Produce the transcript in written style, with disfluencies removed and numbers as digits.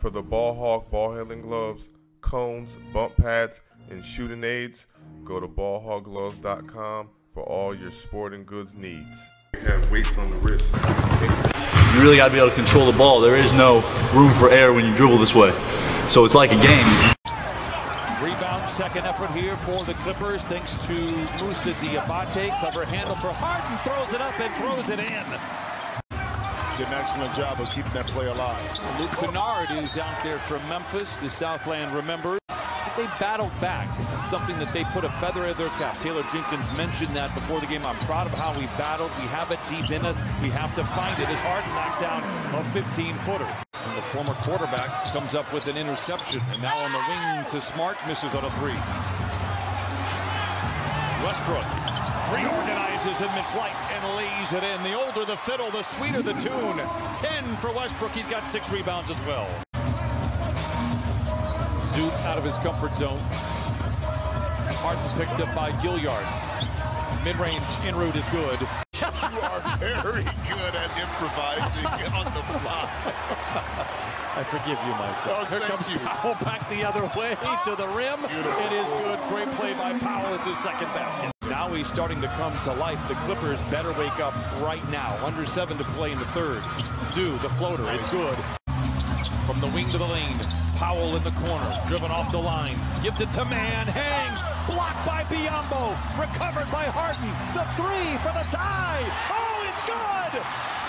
for the Ball Hog ball handling gloves, cones, bump pads, and shooting aids, go to BallHogGloves.com for all your sporting goods needs. You have weights on the wrist. You really got to be able to control the ball. There is no room for error when you dribble this way. So it's like a game. Rebound, second effort here for the Clippers, thanks to Moussa Diabate. Clever handle for Harden, throws it up and throws it in. Did an excellent job of keeping that play alive. Luke Kennard is out there from Memphis. The Southland remembers. But they battled back. It's something that they put a feather in their cap. Taylor Jenkins mentioned that before the game. I'm proud of how we battled. We have it deep in us. We have to find it. As Harden knocks down a 15-footer. And the former quarterback comes up with an interception. And now on the wing to Smart. Misses on a three. Westbrook reorganizes in mid-flight and lays it in. The older the fiddle, the sweeter the tune. 10 for Westbrook. He's got 6 rebounds as well. Zoot out of his comfort zone. Harden picked up by Gillard. Mid-range in route is good. You are very good at improvising on the fly. I forgive you, myself. Here comes Powell back the other way to the rim. Beautiful. It is good. Great play by Powell. It's his second basket. Now he's starting to come to life. The Clippers better wake up right now. Under 7 to play in the third. Zoo, the floater, nice. It's good. From the wing to the lane, Powell in the corner, driven off the line, gives it to Mann, hangs, blocked by Biombo, recovered by Harden. The three for the tie. Oh, it's good!